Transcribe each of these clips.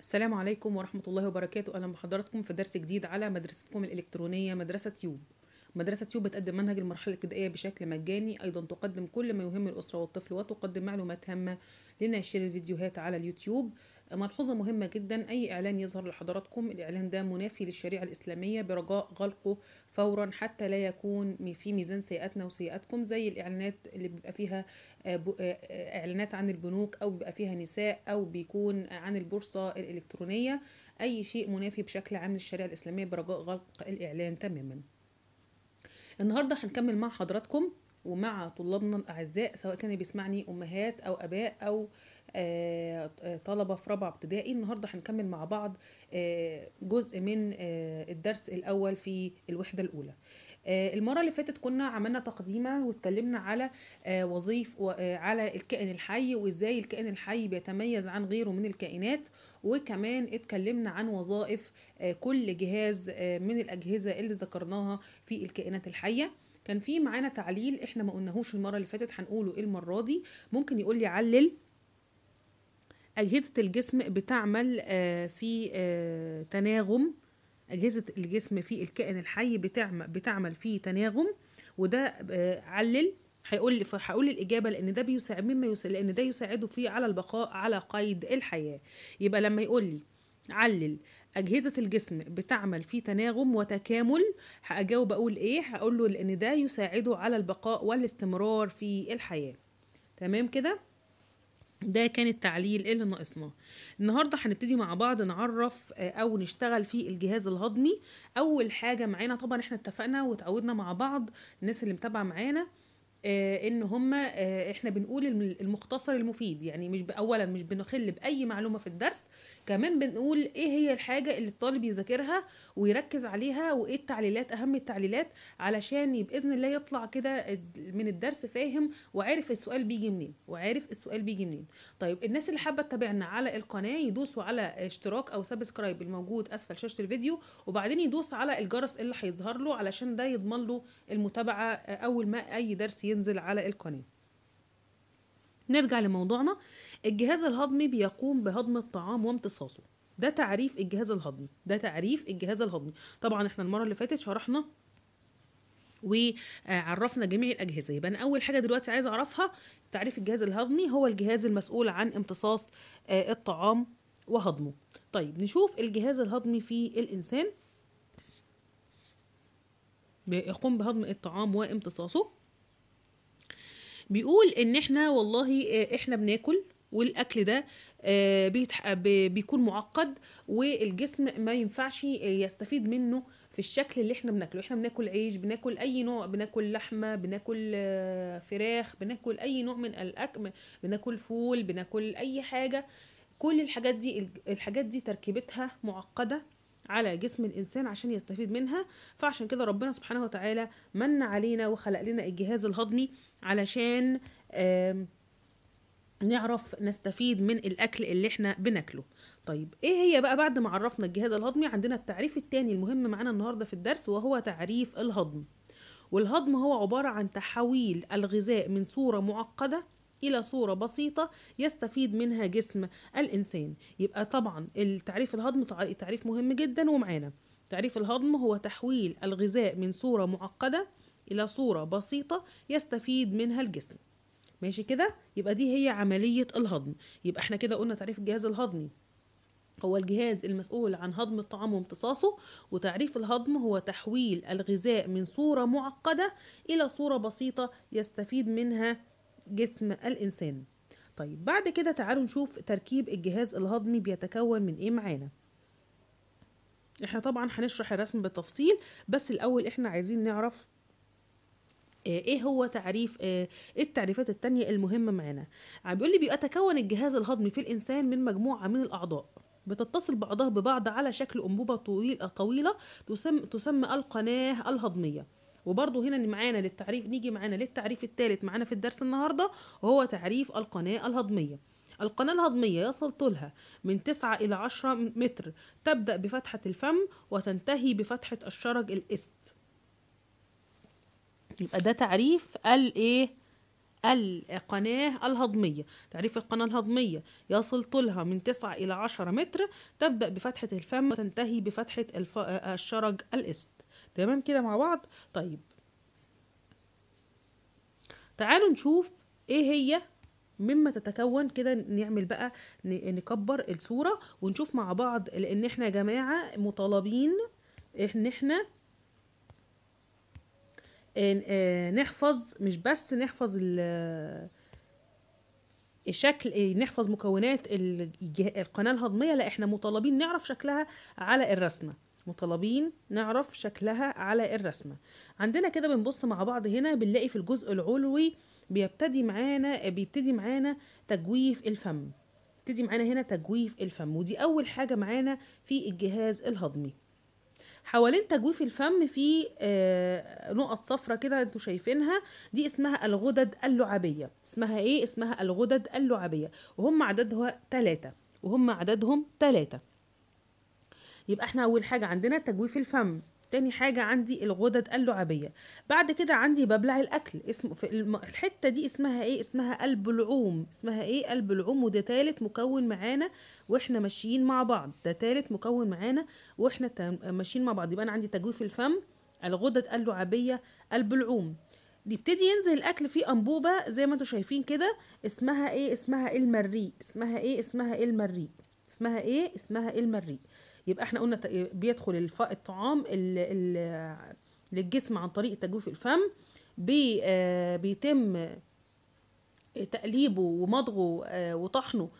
السلام عليكم ورحمة الله وبركاته. أهلا بحضراتكم في درس جديد على مدرستكم الإلكترونية مدرسة تيوب. مدرسة تيوب بتقدم منهج المرحلة الابتدائية بشكل مجاني، أيضا تقدم كل ما يهم الأسرة والطفل وتقدم معلومات هامة لناشر الفيديوهات على اليوتيوب. ملحوظة مهمة جدا، أي إعلان يظهر لحضراتكم الإعلان ده منافي للشريعة الإسلامية، برجاء غلقه فورا حتى لا يكون في ميزان سيئاتنا وسيئاتكم، زي الإعلانات اللي بيبقى فيها إعلانات عن البنوك أو بيبقى فيها نساء أو بيكون عن البورصة الإلكترونية، أي شيء منافي بشكل عام للشريعة الإسلامية برجاء غلق الإعلان تماما. النهارده هنكمل مع حضراتكم ومع طلابنا الاعزاء، سواء كان بيسمعني امهات او اباء او طلبه في رابعه ابتدائي. النهارده هنكمل مع بعض جزء من الدرس الاول في الوحده الاولى. المره اللي فاتت كنا عملنا تقديمه واتكلمنا على على الكائن الحي وازاي الكائن الحي بيتميز عن غيره من الكائنات، وكمان اتكلمنا عن وظائف كل جهاز من الاجهزه اللي ذكرناها في الكائنات الحيه. كان في معانا تعليل احنا ما قلناهوش المره اللي فاتت، هنقوله المره دي. ممكن يقول لي علل اجهزه الجسم بتعمل في تناغم، أجهزة الجسم في الكائن الحي بتعمل فيه تناغم، وده علل. هقول الإجابة لأن ده يساعده فيه على البقاء على قيد الحياة. يبقى لما يقول لي علل أجهزة الجسم بتعمل في تناغم وتكامل، هأجاوب أقول إيه؟ هقول له لأن ده يساعده على البقاء والاستمرار في الحياة. تمام كده؟ ده كان التعليل اللي ناقصناه. النهارده هنبتدي مع بعض نعرف او نشتغل في الجهاز الهضمي. اول حاجه معانا، طبعا احنا اتفقنا وتعودنا مع بعض الناس اللي متابعه معانا ان هما احنا بنقول المختصر المفيد، يعني اولا مش بنخل باي معلومه في الدرس، كمان بنقول ايه هي الحاجه اللي الطالب يذاكرها ويركز عليها وايه التعليلات، اهم التعليلات، علشان باذن الله يطلع كده من الدرس فاهم وعارف السؤال بيجي منين طيب الناس اللي حابه تتابعنا على القناه يدوسوا على اشتراك او سبسكرايب الموجود اسفل شاشه الفيديو، وبعدين يدوس على الجرس اللي هيظهر له علشان ده يضمن له المتابعه اول ما اي درس ينزل على القناة. نرجع لموضوعنا. الجهاز الهضمي بيقوم بهضم الطعام وامتصاصه. ده تعريف الجهاز الهضمي، طبعا احنا المرة اللي فاتت شرحنا وعرفنا جميع الأجهزة. يبقى أنا أول حاجة دلوقتي عايز أعرفها تعريف الجهاز الهضمي، هو الجهاز المسؤول عن امتصاص الطعام وهضمه. طيب نشوف الجهاز الهضمي في الإنسان. بيقوم بهضم الطعام وامتصاصه. بيقول ان احنا والله احنا بناكل والاكل ده بيكون معقد، والجسم ما ينفعش يستفيد منه في الشكل اللي احنا بناكله. احنا بناكل عيش، بناكل اي نوع، بناكل لحمه، بناكل فراخ، بناكل اي نوع من الاكل، بناكل فول، بناكل اي حاجه. كل الحاجات دي تركيبتها معقده على جسم الإنسان عشان يستفيد منها، فعشان كده ربنا سبحانه وتعالى من علينا وخلق لنا الجهاز الهضمي علشان نعرف نستفيد من الأكل اللي احنا بناكله. طيب ايه هي بقى بعد ما عرفنا الجهاز الهضمي؟ عندنا التعريف التاني المهم معانا النهاردة في الدرس، وهو تعريف الهضم. والهضم هو عبارة عن تحويل الغذاء من صورة معقدة إلى صورة بسيطة يستفيد منها جسم الإنسان. يبقى طبعا التعريف الهضم تعريف مهم جدا ومعانا. تعريف الهضم هو تحويل الغذاء من صورة معقدة إلى صورة بسيطة يستفيد منها الجسم. ماشي كده؟ يبقى دي هي عملية الهضم. يبقى احنا كده قلنا تعريف الجهاز الهضمي هو الجهاز المسؤول عن هضم الطعام وامتصاصه، وتعريف الهضم هو تحويل الغذاء من صورة معقدة إلى صورة بسيطة يستفيد منها جسم الإنسان. طيب بعد كده تعالوا نشوف تركيب الجهاز الهضمي بيتكون من ايه معانا. احنا طبعا هنشرح الرسم بالتفصيل، بس الأول احنا عايزين نعرف ايه هو تعريف التعريفات التانية المهمة معانا. بيقول لي بيتكون الجهاز الهضمي في الإنسان من مجموعة من الأعضاء بتتصل بعضها ببعض على شكل أنبوبة طويلة تسمى القناة الهضمية. وبرضه هنا معانا للتعريف، نيجي معانا للتعريف الثالث معانا في الدرس النهارده، وهو تعريف القناه الهضميه. القناه الهضميه يصل طولها من 9 إلى 10 متر، تبدا بفتحه الفم وتنتهي بفتحه الشرج الاست. يبقى ده تعريف الايه القناة الهضمية. تعريف القناة الهضمية: يصل طولها من 9 إلى 10 متر، تبدأ بفتحة الفم وتنتهي بفتحة الشرج الإست. تمام كده مع بعض؟ طيب تعالوا نشوف ايه هي مما تتكون كده. نعمل بقى نكبر الصورة ونشوف مع بعض، لان احنا يا جماعة مطالبين ان احنا نحفظ، مش بس نحفظ الشكل، نحفظ مكونات القناة الهضمية، لا احنا مطالبين نعرف شكلها على الرسمة. مطالبين نعرف شكلها على الرسمة. عندنا كده بنبص مع بعض هنا، بنلاقي في الجزء العلوي بيبتدي معانا تجويف الفم. بيبتدي معانا هنا تجويف الفم، ودي أول حاجة معانا في الجهاز الهضمي. حوالين تجويف الفم في نقط صفرة كده انتوا شايفينها، دي اسمها الغدد اللعابية. اسمها ايه؟ اسمها الغدد اللعابية، وهم عددها 3، يبقى احنا اول حاجة عندنا تجويف الفم، تاني حاجة عندي الغدد اللعابية، بعد كده عندي ببلع الأكل. اسم في الحتة دي اسمها ايه؟ اسمها البلعوم. اسمها ايه؟ البلعوم. وده تالت مكون معانا واحنا ماشيين مع بعض، يبقى أنا عندي تجويف الفم، الغدد اللعابية، البلعوم. بيبتدي ينزل الأكل في أنبوبة زي ما انتوا شايفين كده، اسمها ايه؟ اسمها المريء. يبقى احنا قلنا بيدخل الطعام للجسم عن طريق تجويف الفم، بيتم تقليبه ومضغه وطحنه،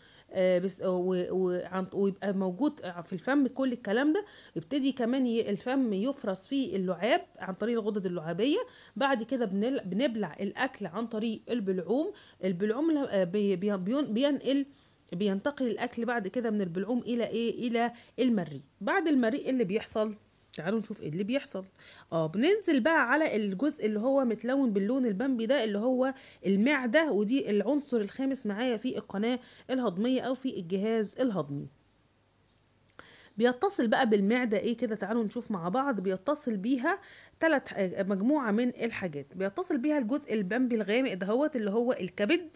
ويبقى موجود في الفم. كل الكلام ده يبتدي كمان الفم يفرز فيه اللعاب عن طريق الغدد اللعابية. بعد كده بنبلع الأكل عن طريق البلعوم. البلعوم بينتقل الاكل بعد كده من البلعوم الى ايه؟ الى المريء. بعد المريء اللي بيحصل، تعالوا نشوف ايه اللي بيحصل. بننزل بقى على الجزء اللي هو متلون باللون البامبي ده، اللي هو المعده، ودي العنصر الخامس معايا في القناه الهضميه او في الجهاز الهضمي. بيتصل بقى بالمعده ايه كده؟ تعالوا نشوف مع بعض. بيتصل بيها مجموعه من الحاجات. بيتصل بيها الجزء البامبي الغامق دهوت اللي هو الكبد،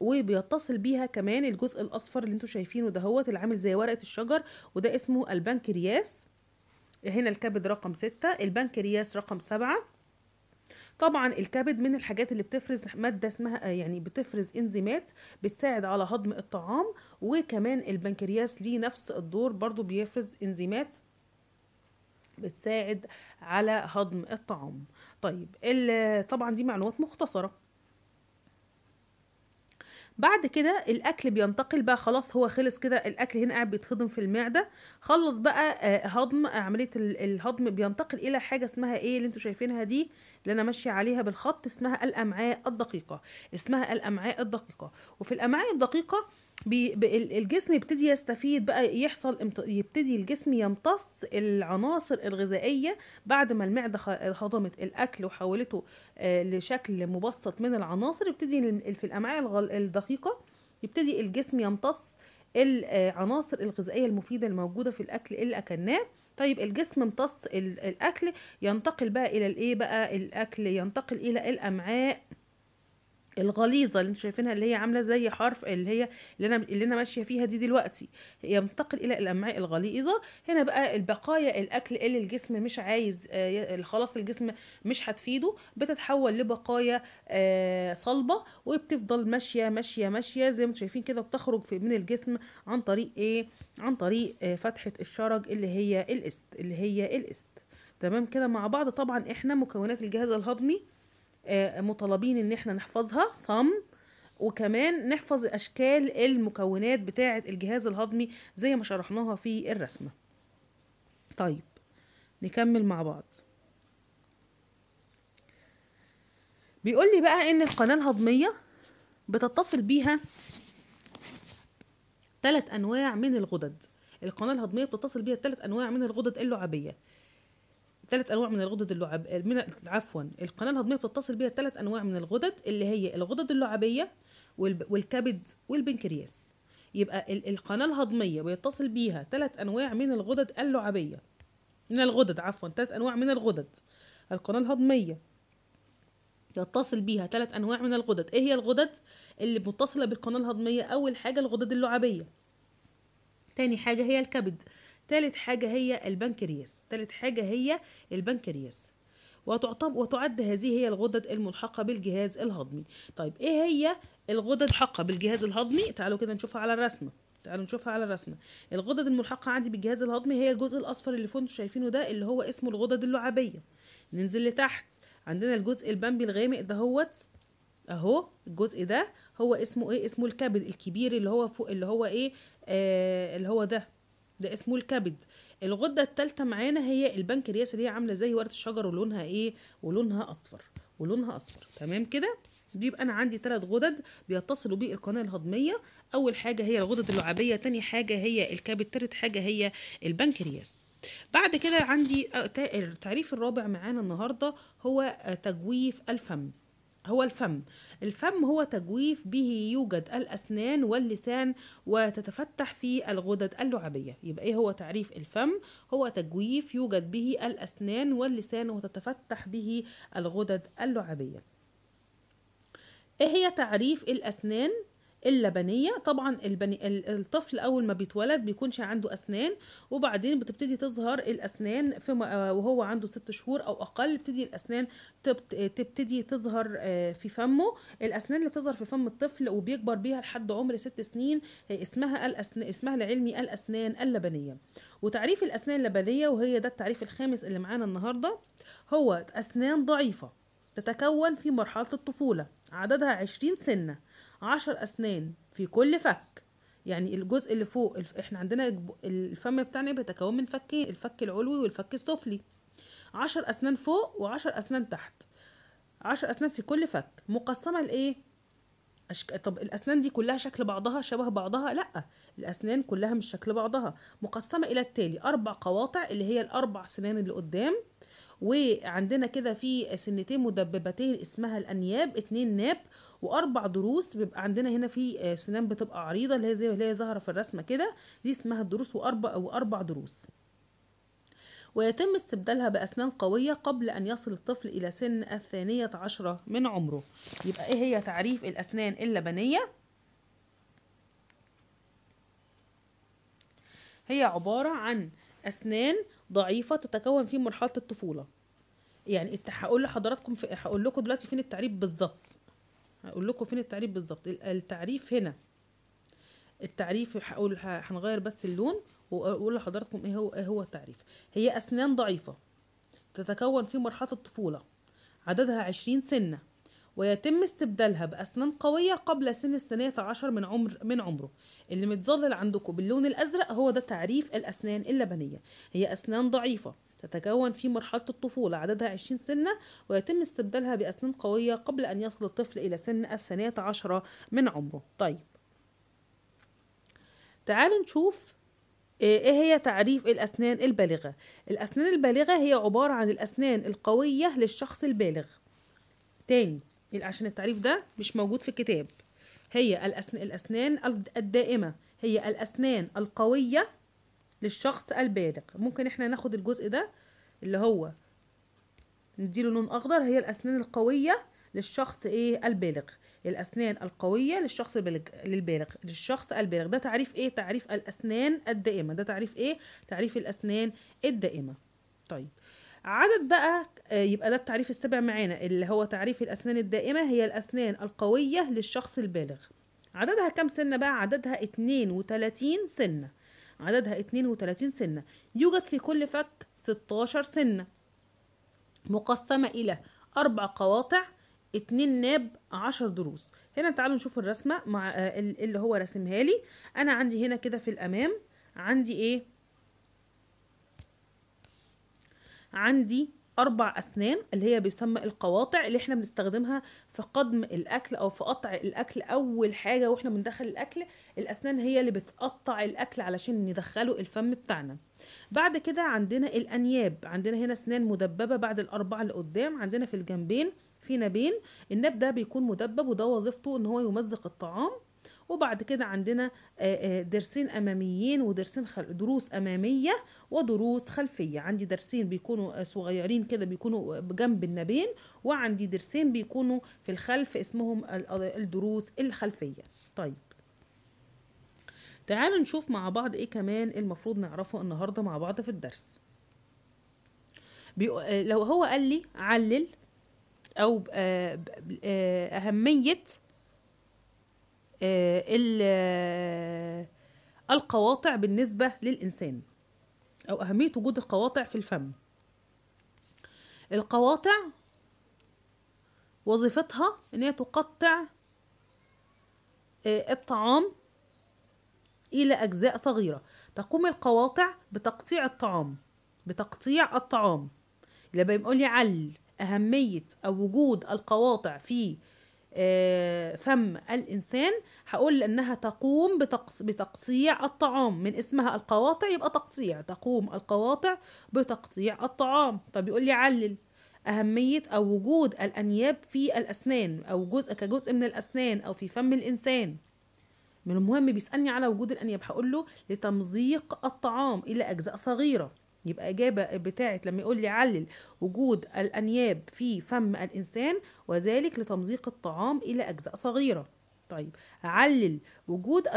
وبيتصل بيها كمان الجزء الاصفر اللي انتوا شايفينه دهوت اللي عامل زي ورقه الشجر، وده اسمه البنكرياس. هنا الكبد رقم 6، البنكرياس رقم 7. طبعا الكبد من الحاجات اللي بتفرز ماده اسمها، يعني بتفرز انزيمات بتساعد على هضم الطعام، وكمان البنكرياس ليه نفس الدور، برضو بيفرز انزيمات بتساعد على هضم الطعام. طيب طبعا دي معلومات مختصره. بعد كده الاكل بينتقل بقى، خلاص هو خلص كده الاكل هنا قاعد بيتهضم في المعده، خلص بقى هضم، عمليه الهضم، بينتقل الى حاجه اسمها ايه اللي انتوا شايفينها دي اللي انا ماشيه عليها بالخط، اسمها الامعاء الدقيقه. وفي الامعاء الدقيقه الجسم يبتدي يستفيد بقى، يبتدي الجسم يمتص العناصر الغذائية بعد ما المعدة هضمت الأكل وحولته لشكل مبسط من العناصر. يبتدي في الأمعاء الدقيقة يبتدي الجسم يمتص العناصر الغذائية المفيدة الموجودة في الأكل اللي أكلناه. طيب الجسم امتص الأكل، ينتقل بقى إلى الإيه بقى؟ الأكل ينتقل إلى الأمعاء الغليظه اللي انتوا شايفينها، اللي هي عامله زي حرف، اللي انا ماشيه فيها دي دلوقتي. ينتقل الى الامعاء الغليظه. هنا بقى البقايا الاكل اللي الجسم مش عايز، خلاص الجسم مش هتفيده، بتتحول لبقايا صلبه، وبتفضل ماشيه ماشيه ماشيه زي ما انتوا شايفين كده، بتخرج من الجسم عن طريق ايه؟ عن طريق فتحه الشرج اللي هي الاست، تمام كده مع بعض. طبعا احنا مكونات الجهاز الهضمي مطالبين ان احنا نحفظها صم، وكمان نحفظ اشكال المكونات بتاعة الجهاز الهضمي زي ما شرحناها في الرسمة. طيب نكمل مع بعض. بيقول لي بقى ان القناة الهضمية بتتصل بيها 3 انواع من الغدد. القناة الهضمية بتتصل بيها 3 انواع من الغدد اللعابية. 3 انواع من الغدد القناه الهضميه بتتصل بيها 3 انواع من الغدد، اللي هي الغدد اللعابيه والكبد والبنكرياس. يبقى القناه الهضميه بيتصل بيها 3 انواع من الغدد اللعابيه، 3 انواع من الغدد. القناه الهضميه يتصل بيها 3 أنواع من الغدد. ايه هي الغدد اللي متصله بالقناه الهضميه؟ اول حاجه الغدد اللعابيه، تاني حاجه هي الكبد، تالت حاجه هي البنكرياس. وتعد هذه هي الغدد الملحقه بالجهاز الهضمي. طيب ايه هي الغدد الملحقه بالجهاز الهضمي؟ تعالوا كده نشوفها على الرسمه. الغدد الملحقه عندي بالجهاز الهضمي هي الجزء الاصفر اللي فوق انتوا شايفينه ده، اللي هو اسمه الغدد اللعابيه. ننزل لتحت عندنا الجزء البنبي الغامق دهوت اهو، الجزء ده هو اسمه ايه؟ اسمه الكبد الكبير اللي هو فوق، اللي هو ايه اللي هو ده اسمه الكبد. الغده الثالثه معانا هي البنكرياس اللي هي عامله زي ورد الشجر ولونها ايه؟ ولونها اصفر، تمام كده. دي يبقى انا عندي 3 غدد بيتصلوا بالقناه الهضميه. اول حاجه هي الغدد اللعابيه، ثاني حاجه هي الكبد، ثالث حاجه هي البنكرياس. بعد كده عندي التعريف الرابع معانا النهارده هو تجويف الفم. الفم هو تجويف به يوجد الأسنان واللسان وتتفتح فيه الغدد اللعابية. يبقى ايه هو تعريف الفم؟ هو تجويف يوجد به الأسنان واللسان وتتفتح به الغدد اللعابية. ايه هي تعريف الأسنان اللبنية؟ طبعا الطفل اول ما بيتولد بيكونش عنده اسنان، وبعدين بتبتدي تظهر الاسنان وهو عنده 6 شهور او اقل. بتبتدي الاسنان تظهر في فمه. الاسنان اللي بتظهر في فم الطفل وبيكبر بيها لحد عمر 6 سنين اسمها العلمي الاسنان اللبنية. وتعريف الاسنان اللبنية، وهي ده التعريف الخامس اللي معانا النهارده، هو اسنان ضعيفة تتكون في مرحلة الطفولة، عددها 20 سنة، 10 أسنان في كل فك. يعني الجزء اللي فوق احنا عندنا الفم بتاعنا بيتكون من فكين، الفك العلوي والفك السفلي. 10 أسنان فوق و10 أسنان تحت، 10 أسنان في كل فك، مقسمة لإيه؟ طب الأسنان دي كلها شكل بعضها شبه بعضها؟ لأ، الأسنان كلها مش شكل بعضها، مقسمة إلى التالي: 4 قواطع اللي هي ال4 سنان اللي قدام، وعندنا كده في سنتين مدببتين اسمها الانياب، 2 ناب، و4 ضروس. بيبقى عندنا هنا في سنان بتبقى عريضه اللي هي زي اللي هي ظاهره في الرسمه كده، دي اسمها الضروس، و4 ضروس. ويتم استبدالها باسنان قويه قبل ان يصل الطفل الى سن 12 من عمره. يبقى ايه هي تعريف الاسنان اللبنيه؟ هي عباره عن اسنان ضعيفة تتكون في مرحلة الطفولة. يعني هقول لحضراتكم هقول لكم دلوقتي فين التعريف بالظبط. التعريف هنا. التعريف هقول هنغير بس اللون واقول لحضراتكم ايه هو التعريف. هي أسنان ضعيفة تتكون في مرحلة الطفولة، عددها 20 سنة، ويتم استبدالها بأسنان قوية قبل سن 12 من عمره. اللي متظلل عندكم باللون الأزرق هو ده تعريف الأسنان اللبنية. هي أسنان ضعيفة تتكون في مرحلة الطفولة، عددها 20 سنة، ويتم استبدالها بأسنان قوية قبل أن يصل الطفل إلى سن 12 من عمره. طيب تعالوا نشوف ايه هي تعريف الأسنان البالغة. الأسنان البالغة هي عبارة عن الأسنان القوية للشخص البالغ. تاني عشان التعريف ده مش موجود في الكتاب. هي الأسنان الدائمة، هي الأسنان القوية للشخص البالغ. ممكن احنا ناخد الجزء ده اللي هو نديله لون أخضر، هي الأسنان القوية للشخص ايه؟ البالغ. الأسنان القوية للشخص البالغ ده تعريف ايه؟ تعريف الأسنان الدائمة. ده تعريف ايه؟ تعريف الأسنان الدائمة. طيب عدد بقى، يبقى ده التعريف السابع معانا اللي هو تعريف الأسنان الدائمة، هي الأسنان القوية للشخص البالغ. عددها كام سنة بقى؟ عددها 32 سنة، يوجد في كل فك 16 سنة، مقسمة إلى 4 قواطع، 2 ناب، 10 ضروس. هنا تعالوا نشوف الرسمة مع اللي هو راسمها لي. أنا عندي هنا كده في الأمام عندي إيه؟ عندي 4 أسنان اللي هي بيسمى القواطع، اللي احنا بنستخدمها في قدم الأكل أو في قطع الأكل. أول حاجة واحنا بندخل الأكل، الأسنان هي اللي بتقطع الأكل علشان ندخله الفم بتاعنا. بعد كده عندنا الأنياب، عندنا هنا أسنان مدببة بعد ال4 اللي قدام، عندنا في الجنبين في نابين. الناب ده بيكون مدبب وده وظيفته إن هو يمزق الطعام، وبعد كده عندنا درسين اماميين ودرسين دروس اماميه ودروس خلفيه. عندي درسين بيكونوا صغيرين كده بيكونوا جنب النابين، وعندي درسين بيكونوا في الخلف اسمهم الدروس الخلفيه. طيب تعالوا نشوف مع بعض ايه كمان المفروض نعرفه النهارده مع بعض في الدرس. لو هو قال لي علل او اهميه القواطع بالنسبه للانسان، او اهميه وجود القواطع في الفم. القواطع وظيفتها ان هي تقطع الطعام الى اجزاء صغيره. تقوم القواطع بتقطيع الطعام لما يقول لي علل اهميه او وجود القواطع في فم الانسان، هقول انها تقوم بتقطيع الطعام. من اسمها القواطع يبقى تقطيع، تقوم القواطع بتقطيع الطعام. طب يقول لي علل اهميه او وجود الانياب في الاسنان او جزء كجزء من الاسنان او في فم الانسان. من المهم بيسالني على وجود الانياب، هقول له لتمزيق الطعام الى اجزاء صغيره. يبقى إجابة بتاعت لما يقول لي علل وجود الأنياب في فم الإنسان وذلك لتمزيق الطعام إلى أجزاء صغيرة. طيب علل وجود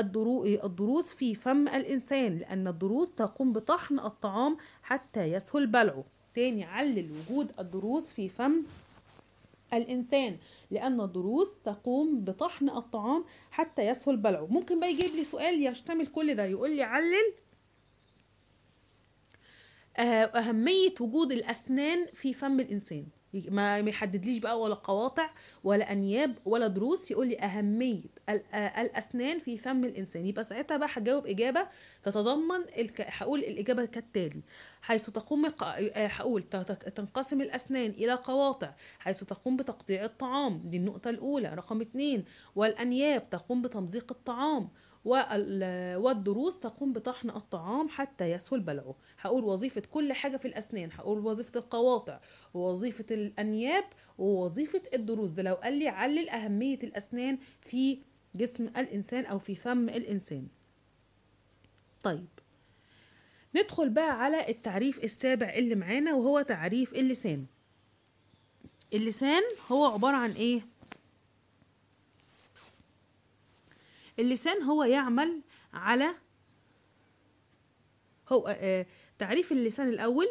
الضروس في فم الإنسان لأن الضروس تقوم بطحن الطعام حتى يسهل بلعه. تاني علل وجود الضروس في فم الإنسان لأن الضروس تقوم بطحن الطعام حتى يسهل بلعه. ممكن بقى يجيب لي سؤال يشتمل كل ده، يقول لي علل أهمية وجود الأسنان في فم الإنسان، ما يحددليش بقى ولا قواطع ولا أنياب ولا ضروس، يقول لي أهمية الأسنان في فم الإنسان. يبقى ساعتها بقى هجاوب إجابة تتضمن هقول الإجابة كالتالي: حيث تقوم هقول تنقسم الأسنان إلى قواطع حيث تقوم بتقطيع الطعام، دي النقطة الأولى. رقم 2 والأنياب تقوم بتمزيق الطعام، والضروس تقوم بطحن الطعام حتى يسهل بلعه. هقول وظيفة كل حاجة في الأسنان، هقول وظيفة القواطع ووظيفة الأنياب ووظيفة الضروس. ده لو قال لي علل أهمية الأسنان في جسم الإنسان أو في فم الإنسان. طيب ندخل بقى على التعريف السابع اللي معانا وهو تعريف اللسان. اللسان هو عبارة عن إيه؟ اللسان هو يعمل على تعريف اللسان الأول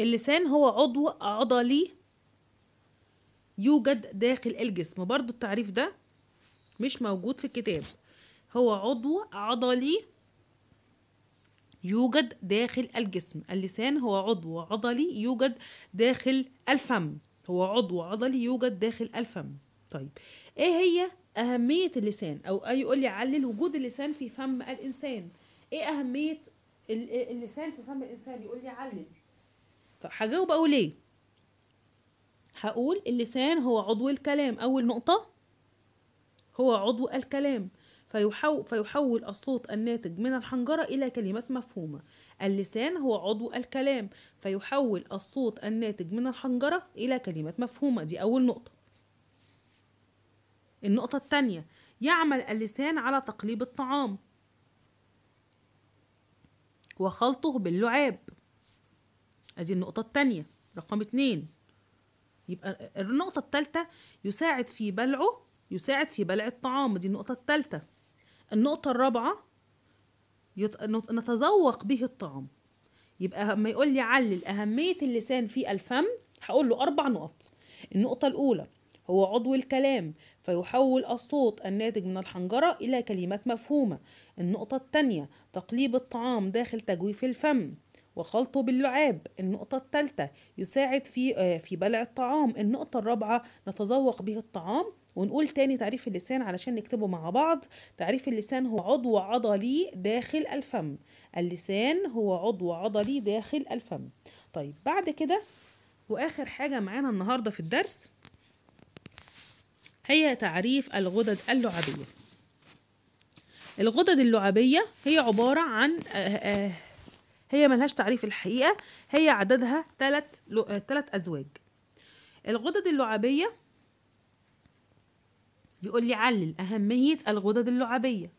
اللسان هو عضو عضلي يوجد داخل الجسم. برضو التعريف ده مش موجود في الكتاب. هو عضو عضلي يوجد داخل الجسم. اللسان هو عضو عضلي يوجد داخل الفم. طيب ايه هي أهمية اللسان؟ او يقول لي علل وجود اللسان في فم الإنسان. ايه أهمية اللسان في فم الإنسان؟ يقول لي علل. طب هجاوب اقول ايه؟ هقول اللسان هو عضو الكلام. اول نقطة هو عضو الكلام، فيحول الصوت الناتج من الحنجرة إلى كلمات مفهومة. اللسان هو عضو الكلام فيحول الصوت الناتج من الحنجرة إلى كلمات مفهومة، دي أول نقطة. النقطة الثانية يعمل اللسان على تقليب الطعام وخلطه باللعاب، ادي النقطة الثانية. رقم 2 يبقى النقطة الثالثة يساعد في بلعه، يساعد في بلع الطعام، دي النقطة الثالثة. النقطة الرابعة نتذوق به الطعام. يبقى ما يقول لي علل أهمية اللسان في الفم هقول له 4 نقط. النقطة الأولى هو عضو الكلام فيحول الصوت الناتج من الحنجرة إلى كلمات مفهومة. النقطة الثانية تقليب الطعام داخل تجويف الفم وخلطه باللعاب. النقطة الثالثة يساعد في بلع الطعام. النقطة الرابعة نتذوق به الطعام. ونقول تاني تعريف اللسان علشان نكتبه مع بعض. تعريف اللسان هو عضو عضلي داخل الفم. اللسان هو عضو عضلي داخل الفم. طيب بعد كده وآخر حاجة معانا النهاردة في الدرس هي تعريف الغدد اللعابية. الغدد اللعابية هي عبارة عن هي ملهاش تعريف الحقيقة، هي عددها تلات أزواج. الغدد اللعابية يقول لي علل أهمية الغدد اللعابية.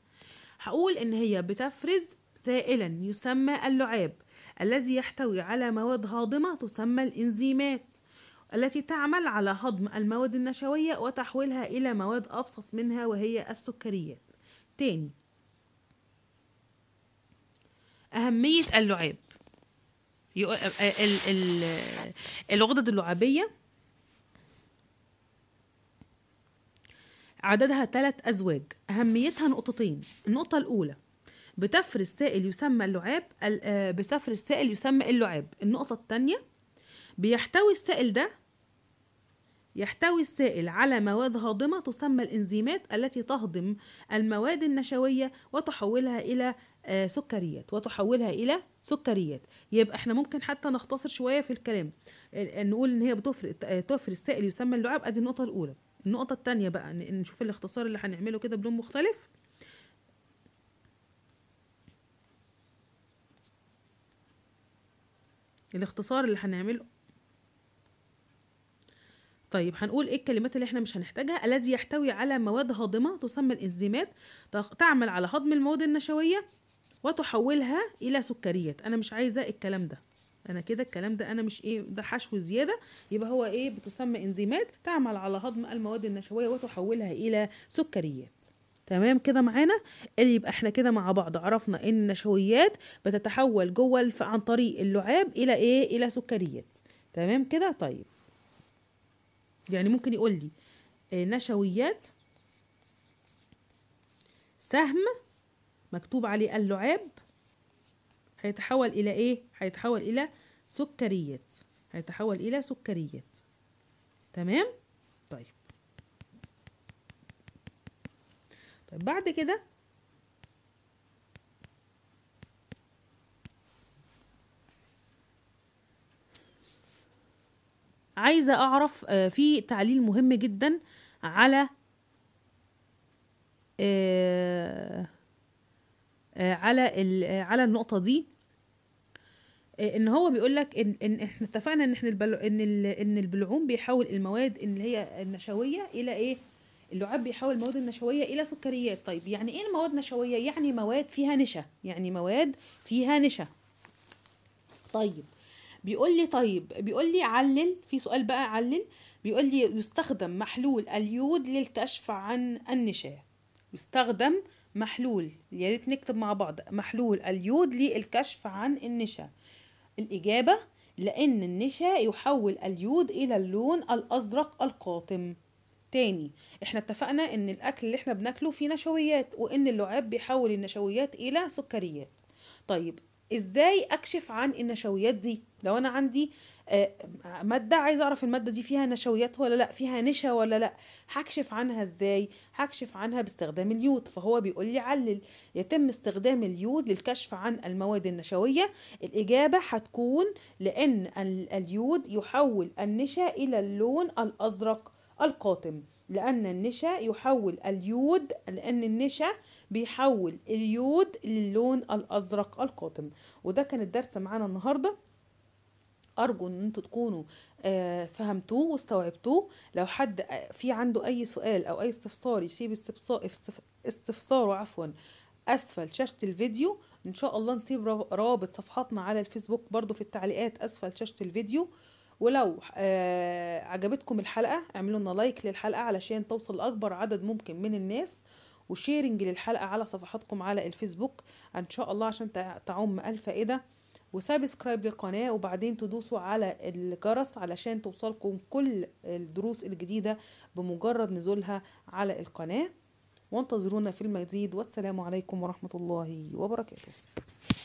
هقول إن هي بتفرز سائلا يسمى اللعاب الذي يحتوي على مواد هاضمة تسمى الإنزيمات التي تعمل على هضم المواد النشوية وتحويلها إلى مواد أبسط منها وهي السكريات. تاني، أهمية اللعاب. الغدد اللعابية عددها 3 أزواج، أهميتها نقطتين. النقطة الأولى بتفرز سائل يسمى اللعاب. النقطة الثانية يحتوي السائل على مواد هاضمة تسمى الإنزيمات التي تهضم المواد النشوية وتحولها إلى سكريات يبقى احنا ممكن حتى نختصر شوية في الكلام، نقول ان هي تفرز سائل يسمى اللعاب. ادي النقطة الأولى. النقطة الثانية بقى نشوف الاختصار اللي هنعمله كده بلون مختلف. الاختصار اللي هنعمله طيب هنقول ايه الكلمات اللي احنا مش هنحتاجها. الذي يحتوي على مواد هاضمة تسمى الإنزيمات تعمل على هضم المواد النشوية وتحولها إلى سكريات. أنا مش عايزة الكلام ده، أنا كده الكلام ده أنا مش إيه، ده حشو زيادة. يبقى هو إيه، بتسمى إنزيمات تعمل على هضم المواد النشوية وتحولها إلى سكريات. تمام كده معانا؟ اللي يبقى احنا كده مع بعض عرفنا إن النشويات بتتحول جوه عن طريق اللعاب إلى إيه؟ إلى سكريات. تمام كده؟ طيب يعني ممكن يقول لي نشويات سهم مكتوب عليه اللعاب هيتحول الى ايه؟ هيتحول الى سكريات، تمام؟ طيب بعد كده عايزة أعرف في تعليل مهم جدا على النقطة دي. إن هو بيقولك إن إحنا اتفقنا إن إحنا البلعوم بيحول المواد اللي هي النشوية إلى إيه؟ اللعاب بيحول المواد النشوية إلى سكريات. طيب يعني إيه المواد نشوية؟ يعني مواد فيها نشا، طيب بيقول لي علل. في سؤال بقى علل، بيقول لي يستخدم محلول اليود للكشف عن النشا. يستخدم محلول، يا ريت نكتب مع بعض محلول اليود للكشف عن النشا. الإجابة لأن النشا يحول اليود إلى اللون الأزرق القاتم. تاني، احنا اتفقنا إن الأكل اللي احنا بناكله فيه نشويات وإن اللعاب بيحول النشويات إلى سكريات. طيب ازاي اكشف عن النشويات دي؟ لو انا عندي ماده عايزه اعرف الماده دي فيها نشويات ولا لا، فيها نشا ولا لا، هكشف عنها ازاي؟ هكشف عنها باستخدام اليود. فهو بيقول لي علل يتم استخدام اليود للكشف عن المواد النشويه. الاجابه هتكون لان اليود يحول النشا الى اللون الازرق القاتم، لأن النشا يحول اليود، لأن النشا بيحول اليود للون الأزرق القاتم. وده كان الدرس معانا النهاردة، أرجو إن انتوا تكونوا فهمتوه واستوعبتوه. لو حد في عنده أي سؤال أو أي استفسار يسيب استفساره أسفل شاشة الفيديو. إن شاء الله نسيب رابط صفحاتنا على الفيسبوك برضو في التعليقات أسفل شاشة الفيديو. ولو عجبتكم الحلقة اعملوا لنا لايك للحلقة علشان توصل لأكبر عدد ممكن من الناس، وشيرنج للحلقة على صفحاتكم على الفيسبوك إن شاء الله عشان تعم الفائدة، وسابسكرايب للقناة، وبعدين تدوسوا على الجرس علشان توصلكم كل الدروس الجديدة بمجرد نزولها على القناة، وانتظرونا في المزيد. والسلام عليكم ورحمة الله وبركاته.